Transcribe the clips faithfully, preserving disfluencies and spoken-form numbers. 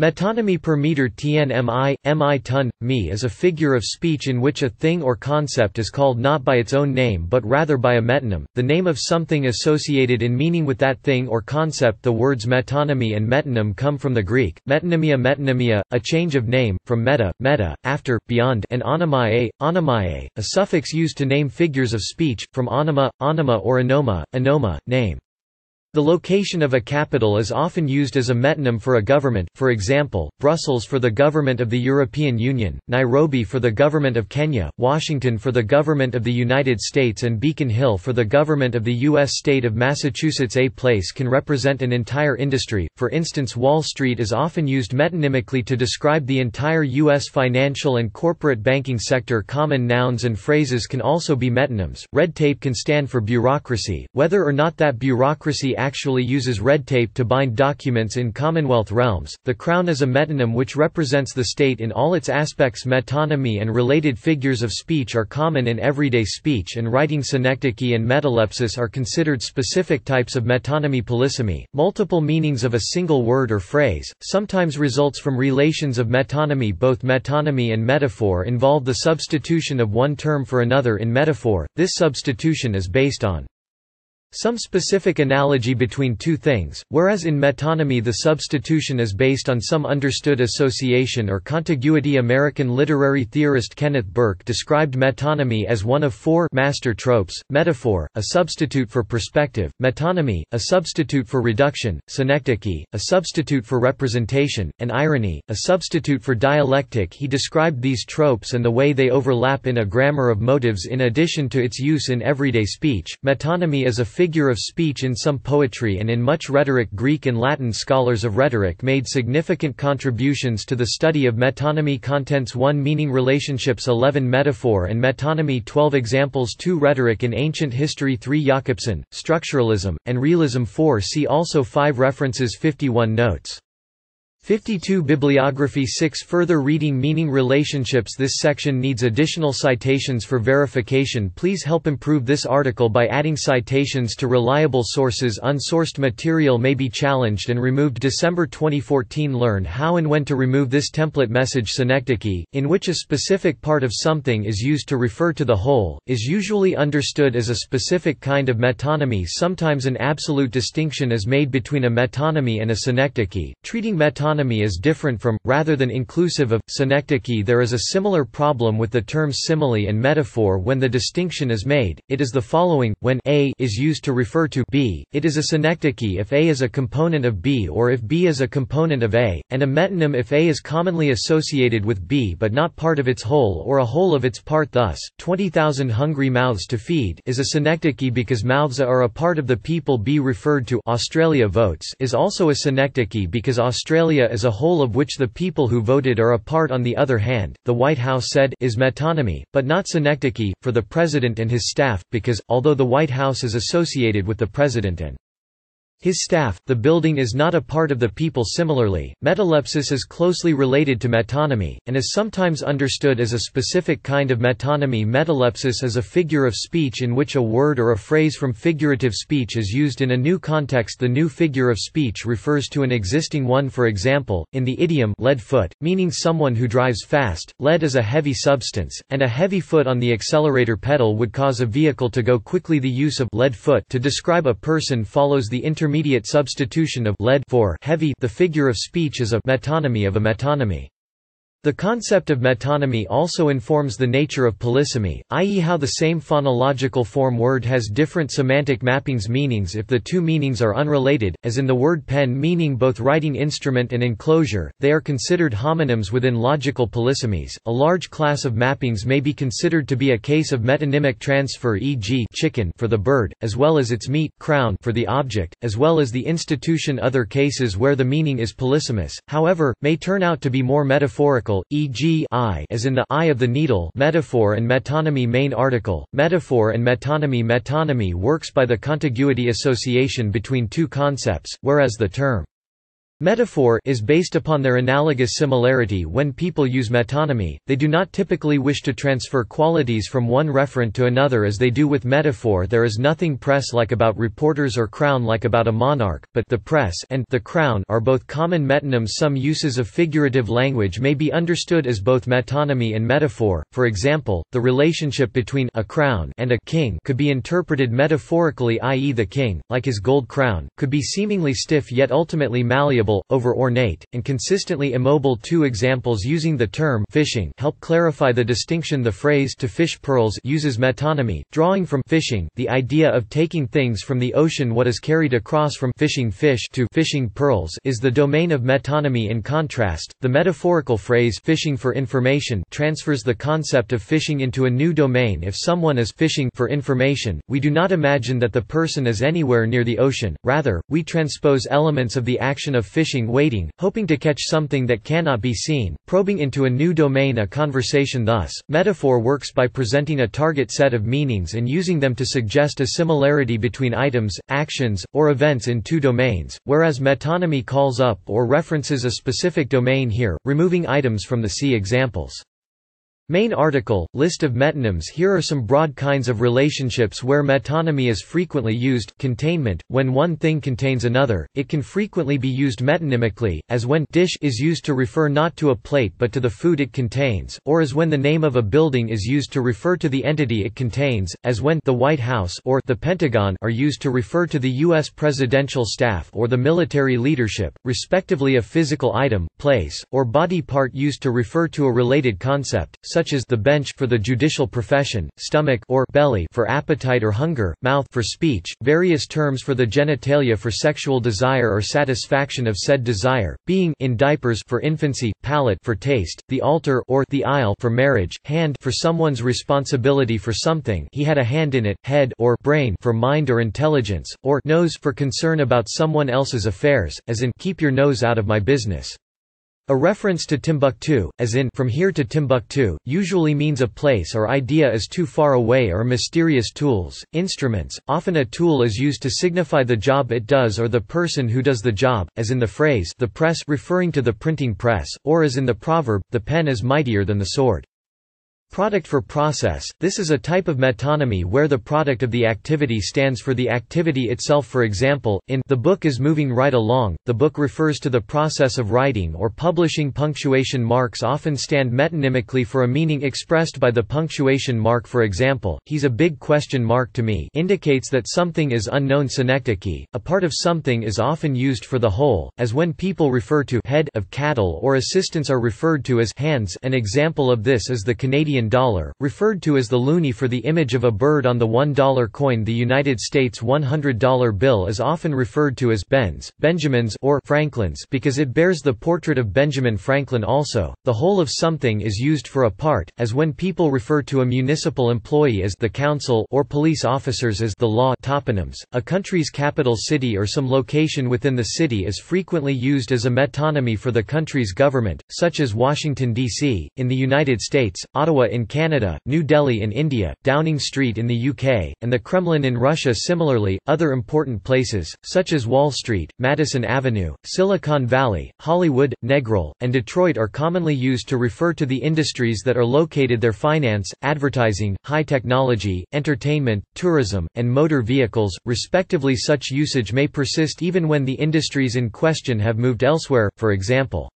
Metonymy per meter T N M I, M I ton, me is a figure of speech in which a thing or concept is called not by its own name but rather by a metonym, the name of something associated in meaning with that thing or concept. The words metonymy and metonym come from the Greek, metonymia metonymia, a change of name, from meta, meta, after, beyond, and onymae, onymae, a suffix used to name figures of speech, from onyma, onyma or onoma, onoma, name. The location of a capital is often used as a metonym for a government, for example, Brussels for the government of the European Union, Nairobi for the government of Kenya, Washington for the government of the United States, and Beacon Hill for the government of the U S state of Massachusetts. A place can represent an entire industry, for instance Wall Street is often used metonymically to describe the entire U S financial and corporate banking sector. Common nouns and phrases can also be metonyms. Red tape can stand for bureaucracy, whether or not that bureaucracy actually uses red tape to bind documents in Commonwealth realms. The Crown is a metonym which represents the state in all its aspects. Metonymy and related figures of speech are common in everyday speech and writing. Synecdoche and metalepsis are considered specific types of metonymy. Polysemy, multiple meanings of a single word or phrase, sometimes results from relations of metonymy. Both metonymy and metaphor involve the substitution of one term for another. In metaphor, this substitution is based on some specific analogy between two things, whereas in metonymy the substitution is based on some understood association or contiguity. American literary theorist Kenneth Burke described metonymy as one of four master tropes: metaphor, a substitute for perspective; metonymy, a substitute for reduction; synecdoche, a substitute for representation; and irony, a substitute for dialectic. He described these tropes and the way they overlap in A Grammar of Motives. In addition to its use in everyday speech, metonymy is a figure of speech in some poetry and in much rhetoric. Greek and Latin scholars of rhetoric made significant contributions to the study of metonymy. Contents: one Meaning relationships, eleven Metaphor and metonymy, twelve Examples, two Rhetoric in ancient history, three Jakobson, structuralism, and realism, four See also, five References, fifty-one Notes, fifty-two Bibliography, six Further reading. Meaning relationships. This section needs additional citations for verification. Please help improve this article by adding citations to reliable sources. Unsourced material may be challenged and removed. December twenty fourteen Learn how and when to remove this template message. Synecdoche, in which a specific part of something is used to refer to the whole, is usually understood as a specific kind of metonymy. Sometimes an absolute distinction is made between a metonymy and a synecdoche, treating metonymy Metonymy is different from, rather than inclusive of, synecdoche. There is a similar problem with the terms simile and metaphor when the distinction is made. It is the following: when a is used to refer to b, it is a synecdoche if a is a component of b or if b is a component of a, and a metonym if a is commonly associated with b but not part of its whole or a whole of its part. Thus, twenty thousand hungry mouths to feed is a synecdoche because mouths are a part of the people. B referred to Australia votes is also a synecdoche because Australia is a whole of which the people who voted are a part. On the other hand, the White House said is metonymy, but not synecdoche, for the president and his staff, because, although the White House is associated with the president and his staff, the building is not a part of the people. Similarly, metalepsis is closely related to metonymy, and is sometimes understood as a specific kind of metonymy. Metalepsis is a figure of speech in which a word or a phrase from figurative speech is used in a new context. The new figure of speech refers to an existing one. For example, in the idiom "lead foot," meaning someone who drives fast, lead is a heavy substance, and a heavy foot on the accelerator pedal would cause a vehicle to go quickly. The use of "lead foot" to describe a person follows the intermediate Immediate substitution of lead for heavy. The figure of speech is a metonymy of a metonymy. The concept of metonymy also informs the nature of polysemy, that is how the same phonological form word has different semantic mappings. Meanings: if the two meanings are unrelated, as in the word pen meaning both writing instrument and enclosure, they are considered homonyms within logical polysemies. A large class of mappings may be considered to be a case of metonymic transfer, for example chicken for the bird, as well as its meat, crown for the object, as well as the institution. Other cases where the meaning is polysemous, however, may turn out to be more metaphorical, for example eye as in the eye of the needle. Metaphor and metonymy. Main article: Metaphor and metonymy. Metonymy works by the contiguity association between two concepts, whereas the term Metaphor is based upon their analogous similarity. When people use metonymy, they do not typically wish to transfer qualities from one referent to another as they do with metaphor. There is nothing press-like about reporters or crown-like about a monarch, but the press and the crown are both common metonyms. Some uses of figurative language may be understood as both metonymy and metaphor. For example, the relationship between a crown and a king could be interpreted metaphorically, that is the king, like his gold crown, could be seemingly stiff yet ultimately malleable, over ornate, and consistently immobile. Two examples using the term fishing help clarify the distinction. The phrase to fish pearls uses metonymy, drawing from fishing the idea of taking things from the ocean. What is carried across from fishing fish to fishing pearls is the domain of metonymy. In contrast, the metaphorical phrase fishing for information transfers the concept of fishing into a new domain. If someone is fishing for information, we do not imagine that the person is anywhere near the ocean. Rather, we transpose elements of the action of fishing Fishing waiting, hoping to catch something that cannot be seen, probing into a new domain, a conversation. Thus, metaphor works by presenting a target set of meanings and using them to suggest a similarity between items, actions, or events in two domains, whereas metonymy calls up or references a specific domain. Here, removing items from the see examples. Main article, list of metonyms. Here are some broad kinds of relationships where metonymy is frequently used. Containment, when one thing contains another, it can frequently be used metonymically, as when dish is used to refer not to a plate but to the food it contains, or as when the name of a building is used to refer to the entity it contains, as when the White House or the Pentagon are used to refer to the U S presidential staff or the military leadership, respectively. A physical item, place, or body part used to refer to a related concept, such such as the bench for the judicial profession, stomach or belly for appetite or hunger, mouth for speech, various terms for the genitalia for sexual desire or satisfaction of said desire, being in diapers for infancy, palate for taste, the altar or the aisle for marriage, hand for someone's responsibility for something he had a hand in it, head or brain for mind or intelligence, or nose for concern about someone else's affairs, as in keep your nose out of my business. A reference to Timbuktu, as in from here to Timbuktu, usually means a place or idea is too far away, or mysterious tools, instruments. Often a tool is used to signify the job it does or the person who does the job, as in the phrase the press referring to the printing press, or as in the proverb, the pen is mightier than the sword. Product for process, this is a type of metonymy where the product of the activity stands for the activity itself. For example, in the book is moving right along, the book refers to the process of writing or publishing. Punctuation marks often stand metonymically for a meaning expressed by the punctuation mark. For example, he's a big question mark to me indicates that something is unknown. Synecdoche, a part of something is often used for the whole, as when people refer to head of cattle or assistants are referred to as hands. An example of this is the Canadian dollar, referred to as the loonie for the image of a bird on the one dollar coin. The United States one hundred dollar bill is often referred to as Ben's, Benjamin's, or Franklin's because it bears the portrait of Benjamin Franklin. Also, the whole of something is used for a part, as when people refer to a municipal employee as the council or police officers as the law. Toponyms, a country's capital city or some location within the city is frequently used as a metonymy for the country's government, such as Washington, D C, in the United States, Ottawa in Canada, New Delhi in India, Downing Street in the U K, and the Kremlin in Russia. Similarly, other important places, such as Wall Street, Madison Avenue, Silicon Valley, Hollywood, Negril, and Detroit are commonly used to refer to the industries that are located there: finance, advertising, high technology, entertainment, tourism, and motor vehicles, respectively. Such usage may persist even when the industries in question have moved elsewhere, for example.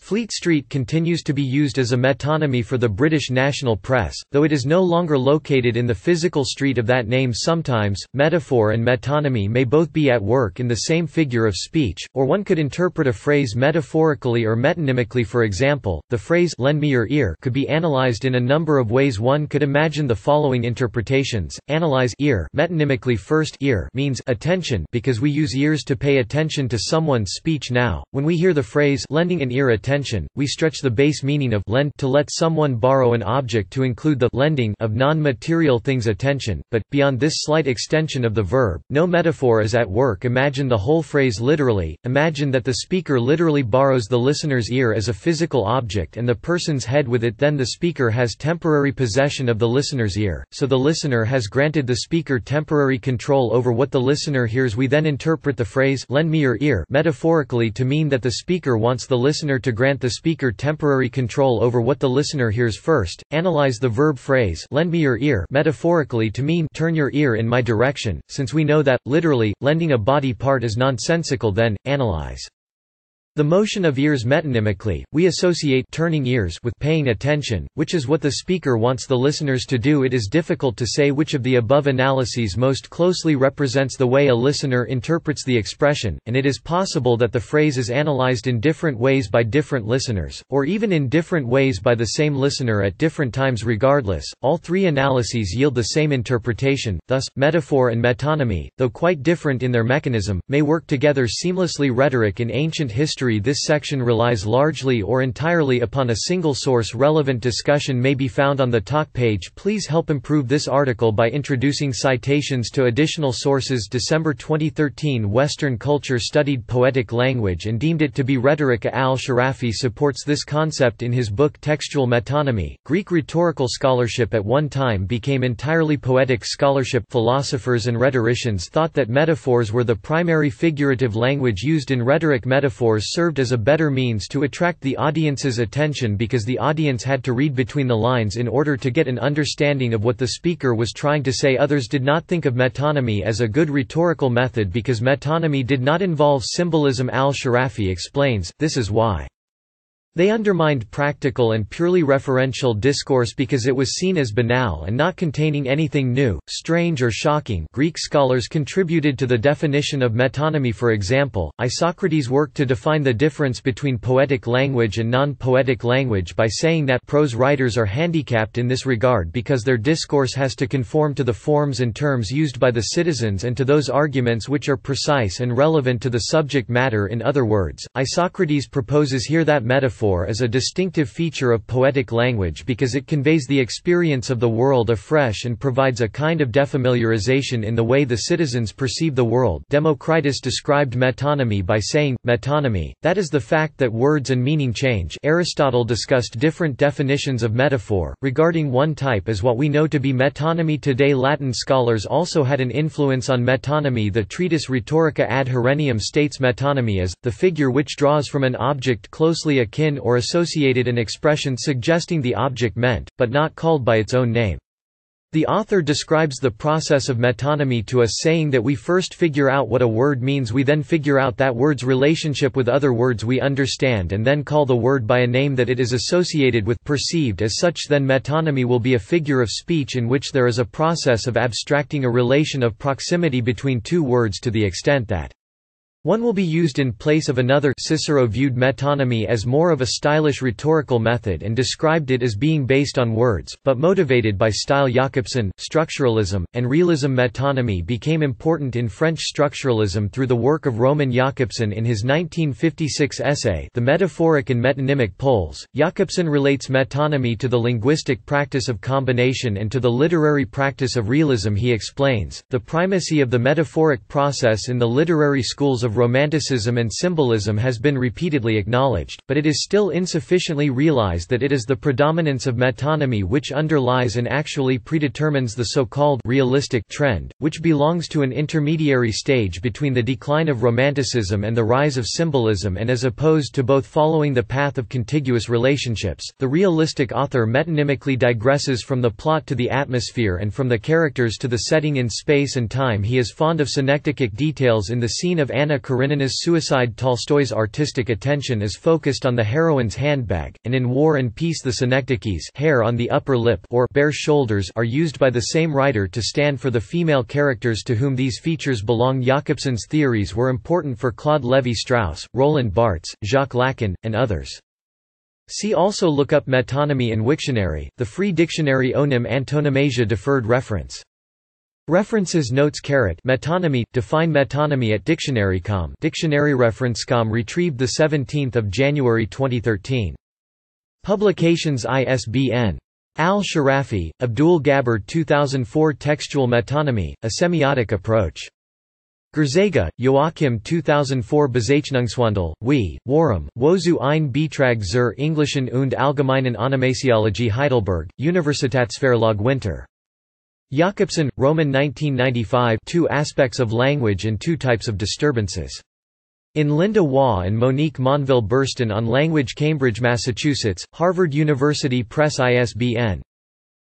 Fleet Street continues to be used as a metonymy for the British National Press, though it is no longer located in the physical street of that name. Sometimes, metaphor and metonymy may both be at work in the same figure of speech, or one could interpret a phrase metaphorically or metonymically. For example, the phrase "lend me your ear" could be analyzed in a number of ways. One could imagine the following interpretations: analyze ear metonymically. First, ear means attention because we use ears to pay attention to someone's speech now. When we hear the phrase "lending an ear attention," attention, we stretch the base meaning of lend to let someone borrow an object to include the lending of non-material things attention, but, beyond this slight extension of the verb, no metaphor is at work. Imagine the whole phrase literally, imagine that the speaker literally borrows the listener's ear as a physical object and the person's head with it, then the speaker has temporary possession of the listener's ear, so the listener has granted the speaker temporary control over what the listener hears. We then interpret the phrase lend me your ear metaphorically to mean that the speaker wants the listener to grant the speaker temporary control over what the listener hears. First, analyze the verb phrase lend me your ear metaphorically to mean turn your ear in my direction. Since we know that, literally, lending a body part is nonsensical, then, analyze the motion of ears metonymically. We associate turning ears with paying attention, which is what the speaker wants the listeners to do. It is difficult to say which of the above analyses most closely represents the way a listener interprets the expression, and it is possible that the phrase is analyzed in different ways by different listeners, or even in different ways by the same listener at different times. Regardless, all three analyses yield the same interpretation. Thus, metaphor and metonymy, though quite different in their mechanism, may work together seamlessly. Rhetoric in ancient history. This section relies largely or entirely upon a single source. Relevant discussion may be found on the talk page. Please help improve this article by introducing citations to additional sources. December twenty thirteen, Western culture studied poetic language and deemed it to be rhetoric. Al-Sharafi supports this concept in his book Textual Metonymy. Greek rhetorical scholarship at one time became entirely poetic scholarship. Philosophers and rhetoricians thought that metaphors were the primary figurative language used in rhetoric. Metaphors served as a better means to attract the audience's attention because the audience had to read between the lines in order to get an understanding of what the speaker was trying to say. Others did not think of metonymy as a good rhetorical method because metonymy did not involve symbolism. Al-Sharafi explains, this is why they undermined practical and purely referential discourse because it was seen as banal and not containing anything new, strange or shocking. Greek scholars contributed to the definition of metonymy. For example, Isocrates worked to define the difference between poetic language and non-poetic language by saying that prose writers are handicapped in this regard because their discourse has to conform to the forms and terms used by the citizens and to those arguments which are precise and relevant to the subject matter. In other words, Isocrates proposes here that metaphor is a distinctive feature of poetic language because it conveys the experience of the world afresh and provides a kind of defamiliarization in the way the citizens perceive the world. Democritus described metonymy by saying, metonymy, that is the fact that words and meaning change. Aristotle discussed different definitions of metaphor, regarding one type as what we know to be metonymy today. Latin scholars also had an influence on metonymy. The treatise Rhetorica ad Herennium states metonymy as, the figure which draws from an object closely akin or associated an expression suggesting the object meant, but not called by its own name. The author describes the process of metonymy to us, saying that we first figure out what a word means, we then figure out that word's relationship with other words we understand, and then call the word by a name that it is associated with, perceived as such. Then metonymy will be a figure of speech in which there is a process of abstracting a relation of proximity between two words to the extent that one will be used in place of another. Cicero viewed metonymy as more of a stylish rhetorical method and described it as being based on words, but motivated by style. Jakobson, structuralism, and realism. Metonymy became important in French structuralism through the work of Roman Jakobson in his nineteen fifty-six essay, The Metaphoric and Metonymic Poles. Jakobson relates metonymy to the linguistic practice of combination and to the literary practice of realism. He explains, the primacy of the metaphoric process in the literary schools of Of Romanticism and Symbolism has been repeatedly acknowledged, but it is still insufficiently realized that it is the predominance of metonymy which underlies and actually predetermines the so-called realistic trend, which belongs to an intermediary stage between the decline of Romanticism and the rise of Symbolism, and is opposed to both, following the path of contiguous relationships. The realistic author metonymically digresses from the plot to the atmosphere and from the characters to the setting in space and time. He is fond of synecdochic details in the scene of Anna Karenina's suicide. Tolstoy's artistic attention is focused on the heroine's handbag, and in War and Peace the synecdoches, hair on the upper lip or bare shoulders, are used by the same writer to stand for the female characters to whom these features belong. Jakobson's theories were important for Claude Lévi-Strauss, Roland Barthes, Jacques Lacan, and others. See also look up metonymy in Wiktionary, the free dictionary. Onym Antonomasia, deferred reference. References notes caret metonymy define metonymy at dictionary dot com dictionary reference dot com retrieved the seventeenth of January twenty thirteen. Publications I S B N Al-Sharafi, Abdul Gabbar two thousand four Textual Metonymy, A Semiotic Approach. Gerzega, Joachim two thousand four Bezeichnungswandel, W I, Worum, Wozu ein Beitrag zur Englischen und Allgemeinen Onomasiologie Heidelberg, Universitätsverlag Winter. Jakobson, Roman nineteen ninety-five Two Aspects of Language and Two Types of Disturbances. In Linda Waugh and Monique Monville-Burston on Language Cambridge, Massachusetts, Harvard University Press I S B N